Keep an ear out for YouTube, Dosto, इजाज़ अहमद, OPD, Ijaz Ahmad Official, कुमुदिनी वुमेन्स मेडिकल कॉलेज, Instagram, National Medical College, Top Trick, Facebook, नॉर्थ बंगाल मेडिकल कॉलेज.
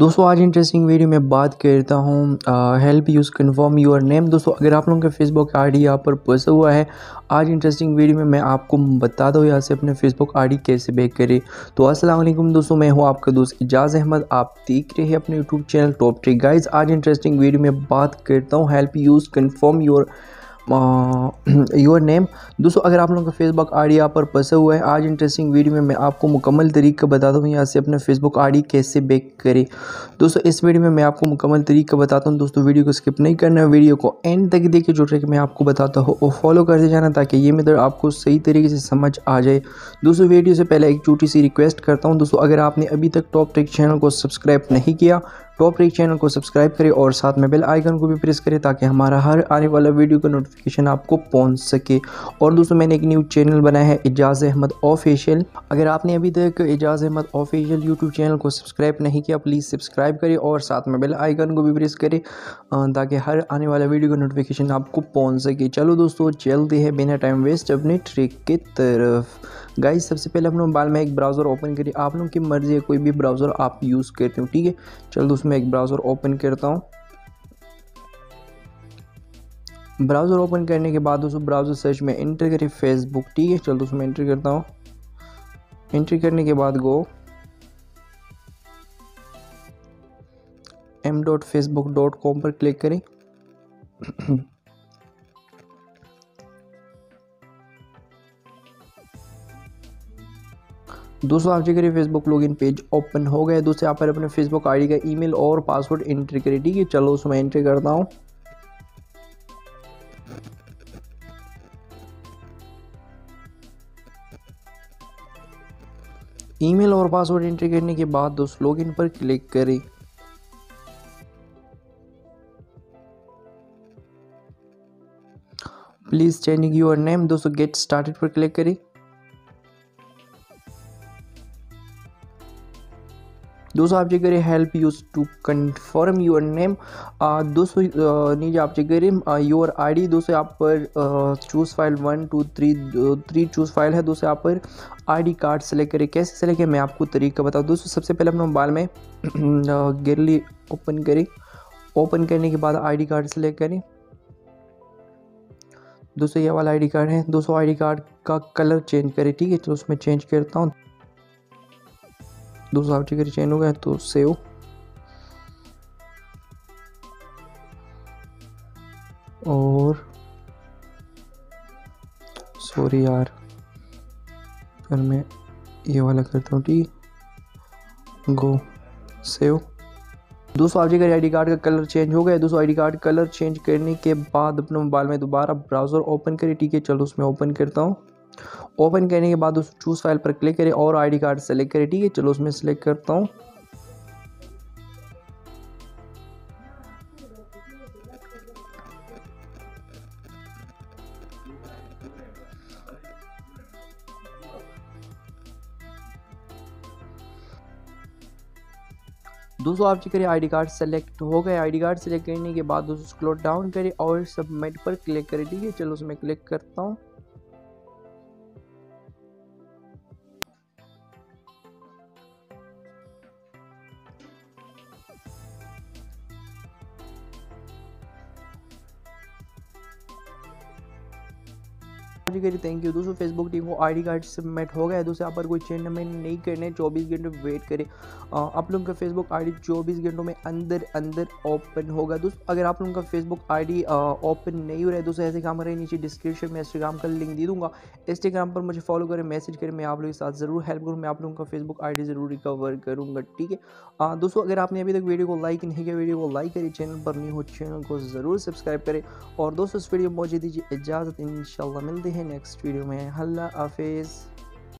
दोस्तों आज interesting video में बात करता हूँ help us confirm your name. दोस्तों अगर आप लोगों का फेसबुक आईडी यहाँ पर पसा हुआ है, आज इंटरेस्टिंग वीडियो में मैं आपको बता दूँ यहाँ से अपने फेसबुक आईडी कैसे बैक करें। तो अस्सलाम वालेकुम दोस्तों, मैं हूँ आपका दोस्त इजाज़ अहमद, आप देख रहे हैं अपने YouTube channel top trick guys. आज इंटरेस्टिंग वीडियो में बात करता हूँ help us confirm your name. दोस्तों अगर आप लोगों का फेसबुक आईडी यहाँ पर फंसा हुआ है, आज इंटरेस्टिंग वीडियो में मैं आपको मुकम्मल तरीका बताता हूँ यहाँ से अपने फेसबुक आईडी कैसे बैक करें। दोस्तों इस वीडियो में मैं आपको मुकम्मल तरीका बताता हूँ। दोस्तों वीडियो को स्किप नहीं करना है, वीडियो को एंड तक देखिए, जो ट्रिक मैं आपको बताता हूँ वो फॉलो करते जाना ताकि ये मेथड आपको सही तरीके से समझ आ जाए। दोस्तों वीडियो से पहले एक छोटी सी रिक्वेस्ट करता हूँ। दोस्तों अगर आपने अभी तक टॉप ट्रिक चैनल को सब्सक्राइब नहीं किया, टॉप ट्रिक चैनल को सब्सक्राइब करें और साथ में बेल आइकन को भी प्रेस करें ताकि हमारा हर आने वाला वीडियो का नोटिफिकेशन आपको पहुंच सके। और दोस्तों मैंने एक न्यू चैनल बनाया है इजाज़ अहमद ऑफिशियल। अगर आपने अभी तक इजाज़ अहमद official YouTube channel को सब्सक्राइब नहीं किया, प्लीज़ सब्सक्राइब करें और साथ में बेल आइकन को भी प्रेस करें ताकि हर आने वाला वीडियो का नोटिफिकेशन आपको पहुँच सके। चलो दोस्तों चलते हैं बिना टाइम वेस्ट अपने ट्रिक की तरफ। गाइस सबसे पहले अपने मोबाइल में एक ब्राउज़र ओपन करिए, आप लोगों की मर्ज़ी है कोई भी ब्राउज़र आप यूज़ करते हो, ठीक है। चलो उसमें एक ब्राउज़र ओपन करता हूँ। ब्राउज़र ओपन करने के बाद दोस्तों ब्राउज़र सर्च में एंटर करिए फेसबुक, ठीक है। चलो उसमें एंटर करता हूँ। एंटर करने के बाद गो m.facebook.com पर क्लिक करें। दोस्तों आप चेक करिए फेसबुक लॉगिन पेज ओपन हो गया। दोस्तों यहाँ पर अपने फेसबुक आईडी का ईमेल और पासवर्ड एंटर करें, ठीक है। चलो उसमें एंटर करता हूँ। ईमेल और पासवर्ड एंटर करने के बाद दोस्तों लॉगिन पर क्लिक करें। प्लीज चेंजिंग योर नेम, दोस्तों गेट स्टार्टेड पर क्लिक करें। दोस्तों आप चेक करें help us to confirm your name. दोस्तों नीचे आप चेक करें योर आईडी। दोस्तों यहाँ पर चूज़ फाइल 1 2 3 चूज़ फाइल है। दोस्तों यहाँ पर आईडी कार्ड सेलेक्ट करें। कैसे सेलेक्ट करें मैं आपको तरीका बताऊँ। दोस्तों सबसे पहले अपने मोबाइल में गैलरी ओपन करें। ओपन करने के बाद आईडी कार्ड सेलेक्ट करें। दोस्तों ये वाला आईडी कार्ड है। दोस्तों आईडी कार्ड का कलर चेंज करें, ठीक है। चलो उसमें चेंज करता हूँ। दोस्तों आप चेक चेंज हो गया तो सेव। और सॉरी यार, फिर मैं ये वाला करता हूँ, ठीक गो सेव। दोस्तों आप चेक करिए आईडी कार्ड का कलर चेंज हो गया। दोस्तों आईडी कार्ड कलर चेंज करने के बाद अपने मोबाइल में दोबारा ब्राउज़र ओपन करिए, ठीक है। चलो उसमें ओपन करता हूँ। ओपन करने के बाद दोस्तों चूज फाइल पर क्लिक करें और आईडी कार्ड सेलेक्ट करें, ठीक है। चलो उसमें सेलेक्ट करता हूँ। दोस्तों आप चेक करिए आईडी कार्ड सेलेक्ट हो गए। आईडी कार्ड सेलेक्ट करने के बाद दोस्तों स्क्रॉल डाउन करें और सबमिट पर क्लिक करें, ठीक है। चलो उसमें क्लिक करता हूँ। थैंक यू दोस्तों, फेसबुक टीम को आईडी कार्ड सबमिट हो गया। दोस्तों यहाँ पर कोई चेंज हमें नहीं करने, 24 घंटे वेट करें। आप लोगों का फेसबुक आईडी 24 घंटों में अंदर ओपन होगा। दोस्तों अगर आप लोगों का फेसबुक आईडी ओपन नहीं हो रहा है, दोस्तों ऐसे काम करें, नीचे डिस्क्रिप्शन में इंस्टाग्राम का लिंक दे दूँगा। इंस्टाग्राम पर मुझे फॉलो करें, मैसेज करें, मैं आप लोगों के साथ ज़रूर हेल्प करूँ। मैं आप लोगों का फेसबुक आईडी ज़रूर रिकवर करूँगा, ठीक है। दोस्तों अगर आपने अभी तक वीडियो को लाइक नहीं किया, वीडियो को लाइक करें। चैनल पर नहीं हो चैनल को ज़रूर सब्सक्राइब करें। और दोस्तों इस वीडियो में मुझे दीजिए इजाज़त, इंशाल्लाह मिलते हैं नेक्स्ट वीडियो में। अल्लाह हाफिज़।